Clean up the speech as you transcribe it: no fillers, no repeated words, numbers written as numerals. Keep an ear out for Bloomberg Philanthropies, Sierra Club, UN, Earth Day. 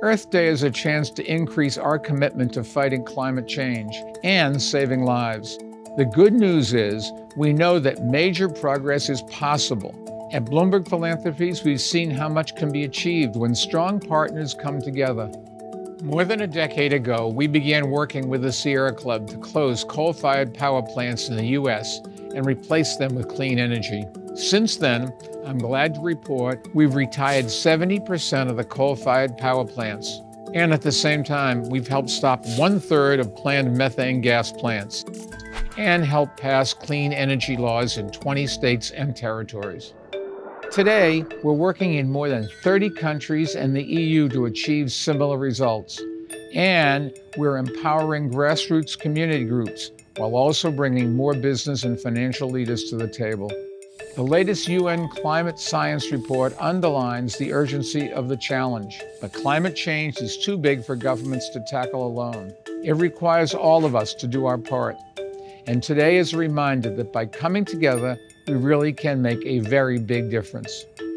Earth Day is a chance to increase our commitment to fighting climate change and saving lives. The good news is we know that major progress is possible. At Bloomberg Philanthropies, we've seen how much can be achieved when strong partners come together. More than a decade ago, we began working with the Sierra Club to close coal-fired power plants in the U.S. and replace them with clean energy. Since then, I'm glad to report we've retired 70% of the coal-fired power plants. And at the same time, we've helped stop 1/3 of planned methane gas plants and helped pass clean energy laws in 20 states and territories. Today, we're working in more than 30 countries and the EU to achieve similar results. And we're empowering grassroots community groups while also bringing more business and financial leaders to the table. The latest UN Climate Science Report underlines the urgency of the challenge, but climate change is too big for governments to tackle alone. It requires all of us to do our part. And today is a reminder that by coming together, we really can make a very big difference.